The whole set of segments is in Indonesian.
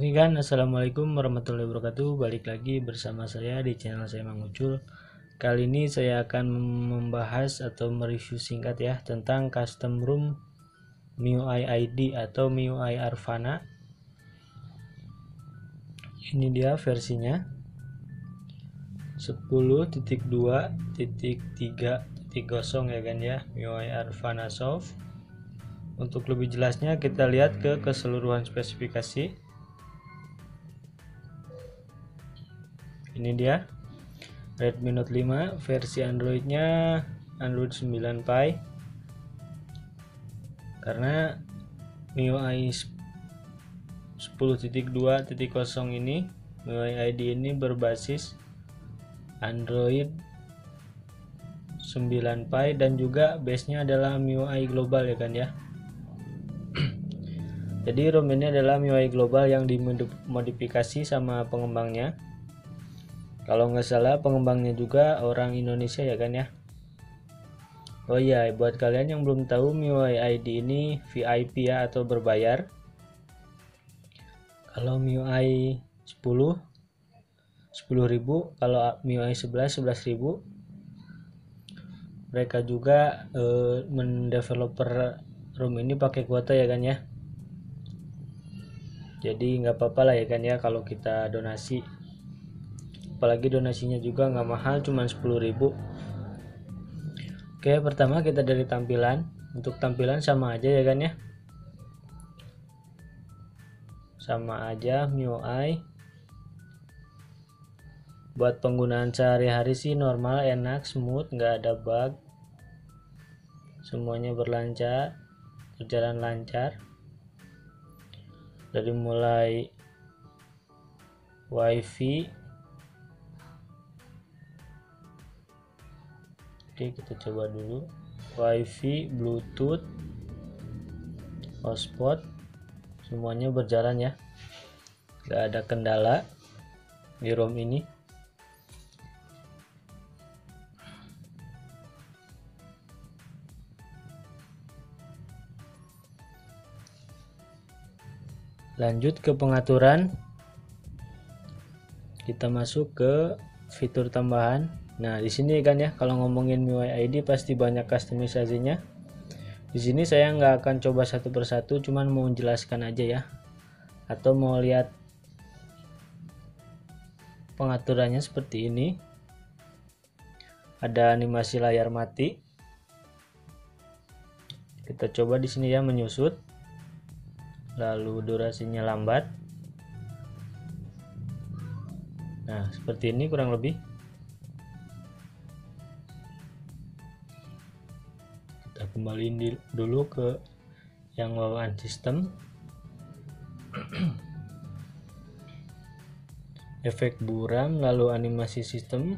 Oke kan, assalamualaikum warahmatullahi wabarakatuh. Balik lagi bersama saya di channel saya Mang Ucull. Kali ini saya akan membahas atau mereview singkat ya tentang custom room MIUI ID atau MIUI Arvana. Ini dia versinya 10.2.3.0 ya kan ya, MIUI ArvanaSoft. Untuk lebih jelasnya kita lihat ke keseluruhan spesifikasi. Ini dia Redmi Note 5 versi Androidnya Android 9 Pie. Karena MIUI 10.2.0 ini, MIUI ID ini berbasis Android 9 Pie dan juga base-nya adalah MIUI Global ya kan ya. Jadi ROM ini adalah MIUI Global yang dimodifikasi sama pengembangnya. Kalau nggak salah pengembangnya juga orang Indonesia ya kan ya. Oh iya, buat kalian yang belum tahu, MIUI ID ini VIP ya atau berbayar. Kalau MIUI 10.000, kalau MIUI 11.000. Mereka juga mendeveloper ROM ini pakai kuota ya kan ya. Jadi nggak apa-apa lah ya kan ya kalau kita donasi. Apalagi donasinya juga nggak mahal, cuman 10.000. Oke, pertama kita dari tampilan. Untuk tampilan sama aja ya kan ya, sama aja MIUI. Buat penggunaan sehari-hari sih normal, enak, smooth, nggak ada bug, semuanya berlancar, berjalan lancar. Dari mulai WiFi, oke, kita coba dulu WiFi, Bluetooth, hotspot, semuanya berjalan ya, nggak ada kendala di ROM ini. Lanjut ke pengaturan, kita masuk ke fitur tambahan. Nah, di sini kan ya, kalau ngomongin MIUI ID pasti banyak customisasinya. Di sini saya nggak akan coba satu persatu, cuman mau menjelaskan aja ya. Atau mau lihat pengaturannya seperti ini. Ada animasi layar mati. Kita coba di sini ya, menyusut. Lalu durasinya lambat. Nah, seperti ini kurang lebih. Kembali dulu ke yang bawaan sistem. Efek buram, lalu animasi sistem,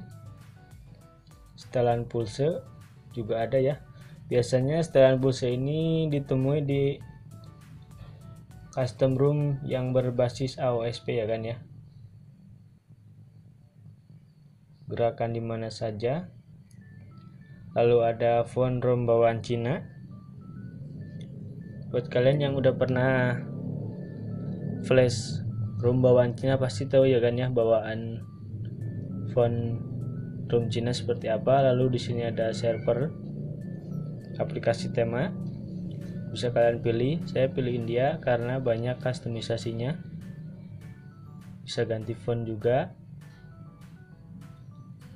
setelan pulse juga ada ya. Biasanya setelan pulse ini ditemui di custom room yang berbasis AOSP ya kan ya. Gerakan dimana saja. Lalu ada font ROM bawaan Cina. Buat kalian yang udah pernah flash ROM bawaan Cina pasti tahu ya kan ya bawaan font ROM Cina seperti apa. Lalu di sini ada server, aplikasi tema, bisa kalian pilih. Saya pilih India karena banyak customisasinya. Bisa ganti font juga.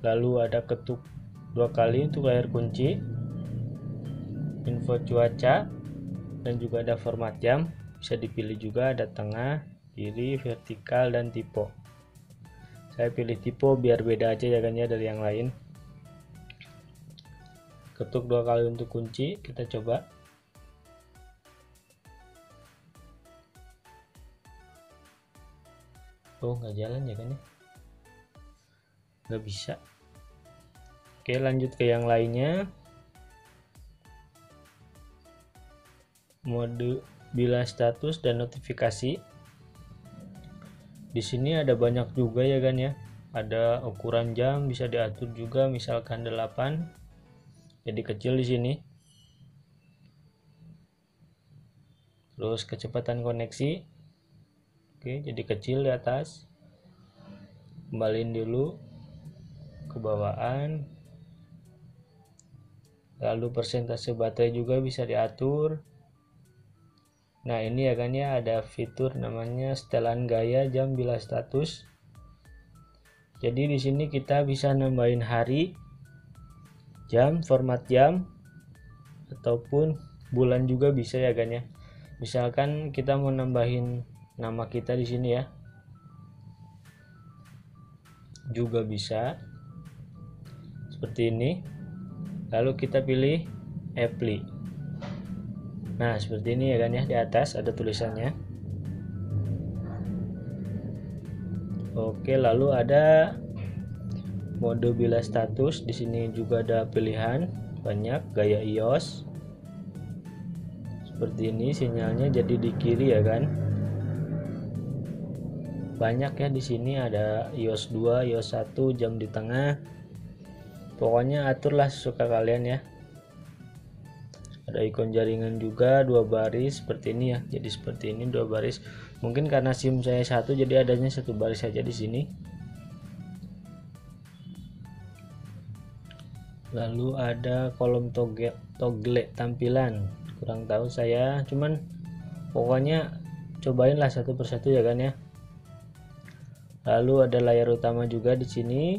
Lalu ada ketuk 2 kali untuk layar kunci, info cuaca, dan juga ada format jam, bisa dipilih juga, ada tengah, kiri, vertikal, dan tipe. Saya pilih tipe biar beda aja ya kan ya dari yang lain. Ketuk 2 kali untuk kunci, kita coba. Oh, nggak jalan ya kan ya, nggak bisa. Oke, lanjut ke yang lainnya. Mode bila status dan notifikasi. Di sini ada banyak juga ya kan ya. Ada ukuran jam, bisa diatur juga, misalkan 8. Jadi kecil di sini. Terus kecepatan koneksi. Oke, jadi kecil di atas, kembaliin dulu ke bawahan, lalu persentase baterai juga bisa diatur. Nah ini ya kan ya, ada fitur namanya setelan gaya jam bila status. Jadi di sini kita bisa nambahin hari, jam, format jam, ataupun bulan juga bisa ya kan ya. Misalkan kita mau nambahin nama kita di sini ya, juga bisa seperti ini. Lalu kita pilih apply. Nah seperti ini ya kan ya, di atas ada tulisannya. Oke, lalu ada mode bila status, di sini juga ada pilihan banyak, gaya IOS seperti ini, sinyalnya jadi di kiri ya kan, banyak ya. Di sini ada IOS 2, IOS 1, jam di tengah, pokoknya aturlah sesuka kalian ya. Ada ikon jaringan juga, dua baris seperti ini ya. Jadi seperti ini dua baris. Mungkin karena SIM saya satu, jadi adanya satu baris saja di sini. Lalu ada kolom toggle tampilan. Kurang tahu saya, cuman pokoknya cobainlah satu persatu ya kan ya. Lalu ada layar utama juga di sini.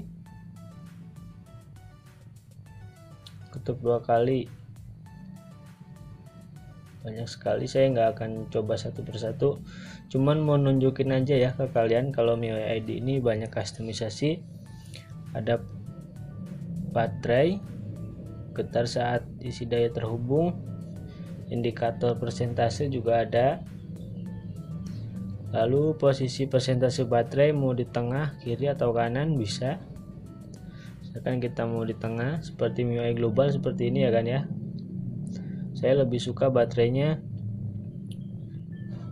Ketuk dua kali. Banyak sekali, saya nggak akan coba satu persatu, cuman mau nunjukin aja ya ke kalian kalau MIUI ID ini banyak customisasi. Ada baterai, getar saat isi daya terhubung, indikator persentase juga ada, lalu posisi persentase baterai mau di tengah, kiri atau kanan bisa. Misalkan kita mau di tengah seperti MIUI Global seperti ini ya kan ya. Saya lebih suka baterainya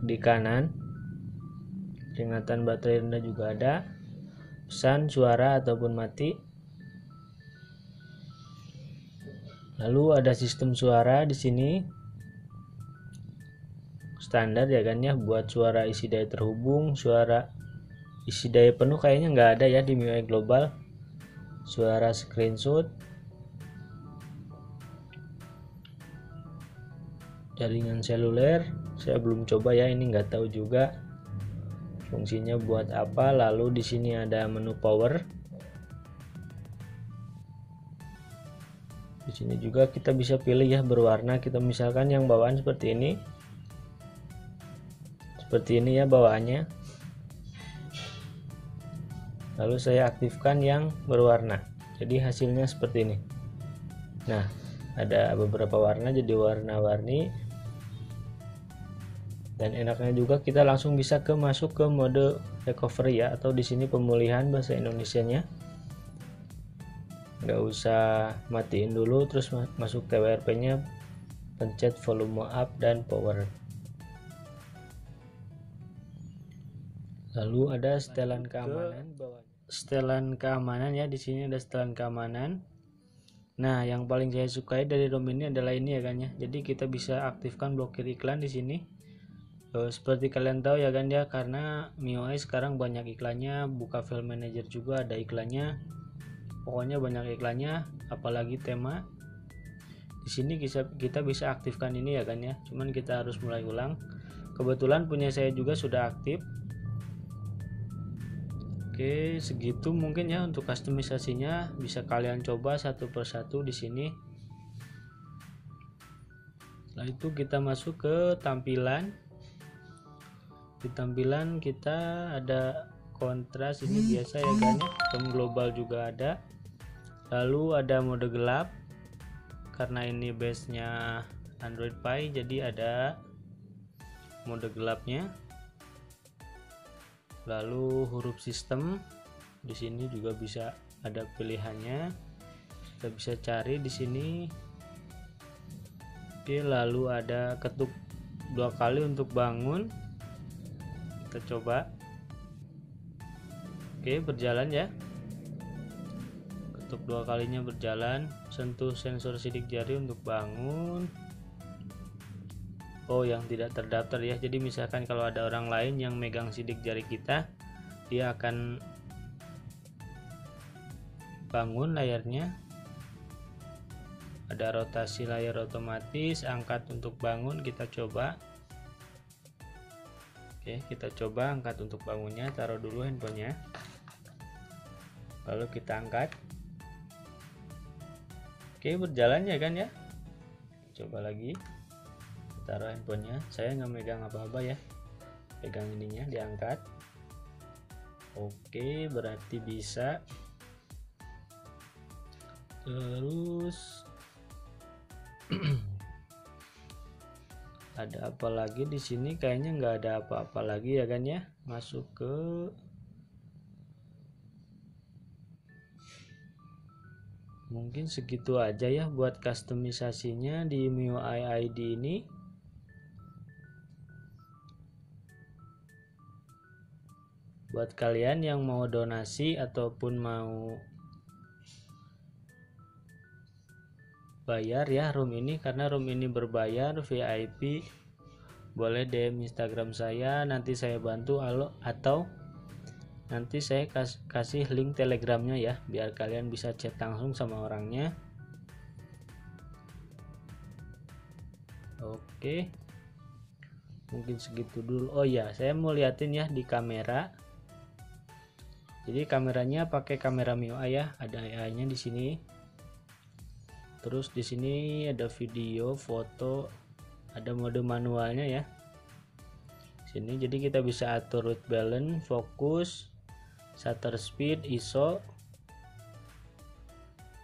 di kanan. Peringatan baterai rendah juga ada. Pesan suara ataupun mati. Lalu ada sistem suara di sini. Standar ya kan ya, buat suara isi daya terhubung, suara isi daya penuh kayaknya nggak ada ya di MIUI Global. Suara screenshot, jaringan seluler saya belum coba ya, ini nggak tahu juga fungsinya buat apa. Lalu di sini ada menu power. Di sini juga kita bisa pilih ya berwarna. Kita misalkan yang bawaan seperti ini. Seperti ini ya bawaannya. Lalu saya aktifkan yang berwarna. Jadi hasilnya seperti ini. Nah, ada beberapa warna jadi warna-warni. Dan enaknya juga kita langsung bisa masuk ke mode recovery ya, atau di sini pemulihan bahasa Indonesianya. Nggak usah matiin dulu, terus masuk ke WRP-nya, pencet volume up dan power. Lalu ada setelan keamanan. Setelan keamanan ya, di sini ada setelan keamanan. Nah, yang paling saya sukai dari ROM ini adalah ini ya kan ya. Jadi kita bisa aktifkan blokir iklan di sini. Seperti kalian tahu ya kan ya, karena MIUI sekarang banyak iklannya, buka file manager juga ada iklannya, pokoknya banyak iklannya, apalagi tema. Di sini kita bisa aktifkan ini ya kan ya, cuman kita harus mulai ulang. Kebetulan punya saya juga sudah aktif. Oke, segitu mungkin ya untuk customisasinya, bisa kalian coba satu persatu di sini. Setelah itu kita masuk ke tampilan. Di tampilan kita ada kontras, ini biasa ya kan ya, tone global juga ada. Lalu ada mode gelap, karena ini base nya Android Pie jadi ada mode gelapnya. Lalu huruf sistem di sini juga bisa ada pilihannya, kita bisa cari di sini. Oke, lalu ada ketuk dua kali untuk bangun. Kita coba. Oke, berjalan ya, ketuk dua kalinya berjalan. Sentuh sensor sidik jari untuk bangun. Oh, yang tidak terdaftar ya. Jadi misalkan kalau ada orang lain yang megang sidik jari kita, dia akan bangun layarnya. Ada rotasi layar otomatis, angkat untuk bangun, kita coba. Oke, kita coba angkat untuk bangunnya, taruh dulu handphonenya. Lalu kita angkat. Oke, berjalan ya kan ya. Coba lagi. Taruh handphonenya, saya nggak megang apa-apa ya, pegang ininya, diangkat. Oke, berarti bisa. Terus ada apa lagi di sini? Kayaknya nggak ada apa-apa lagi ya kan ya. Masuk ke mungkin segitu aja ya buat customisasinya di MIUI ID ini. Buat kalian yang mau donasi ataupun mau bayar ya room ini, karena room ini berbayar VIP, boleh DM Instagram saya, nanti saya bantu, atau nanti saya kasih link telegramnya ya biar kalian bisa chat langsung sama orangnya. Oke, mungkin segitu dulu. Oh ya, saya mau liatin ya di kamera. Jadi kameranya pakai kamera MIUI ya, ada AI-nya di sini. Terus di sini ada video, foto, ada mode manualnya ya. Sini jadi kita bisa atur root balance, fokus, shutter speed, ISO.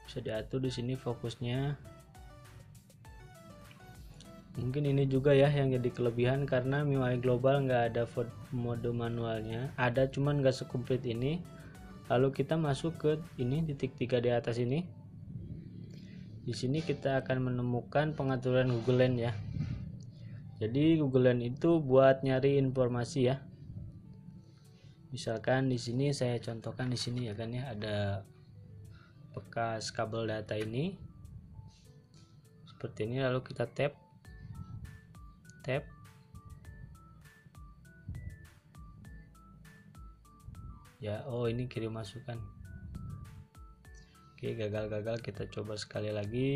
Bisa diatur di sini fokusnya. Mungkin ini juga ya yang jadi kelebihan, karena MIUI Global nggak ada mode manualnya, ada cuman nggak sekumplit ini. Lalu kita masuk ke ini titik 3 di atas ini. Di sini kita akan menemukan pengaturan Google Lens ya. Jadi Google Lens itu buat nyari informasi ya. Misalkan di sini saya contohkan di sini ya kan ya, ada bekas kabel data ini seperti ini, lalu kita tap. Ya, oh ini kirim masukan. Oke, gagal, kita coba sekali lagi.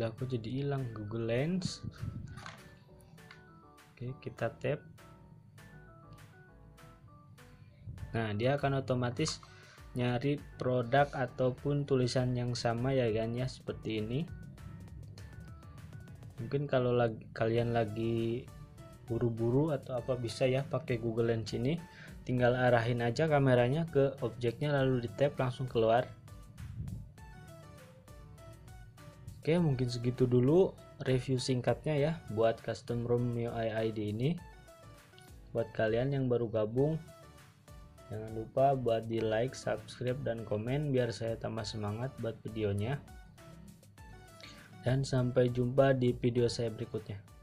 Lah, aku jadi hilang Google Lens. Oke, kita tap. Nah, dia akan otomatis nyari produk ataupun tulisan yang sama ya kan ya, seperti ini. Mungkin kalau kalian lagi buru-buru atau apa, bisa ya pakai Google Lens ini, tinggal arahin aja kameranya ke objeknya lalu di tap langsung keluar. Oke, mungkin segitu dulu review singkatnya ya buat custom room MIUI ID ini. Buat kalian yang baru gabung, jangan lupa buat di like, subscribe, dan komen biar saya tambah semangat buat videonya. Dan sampai jumpa di video saya berikutnya.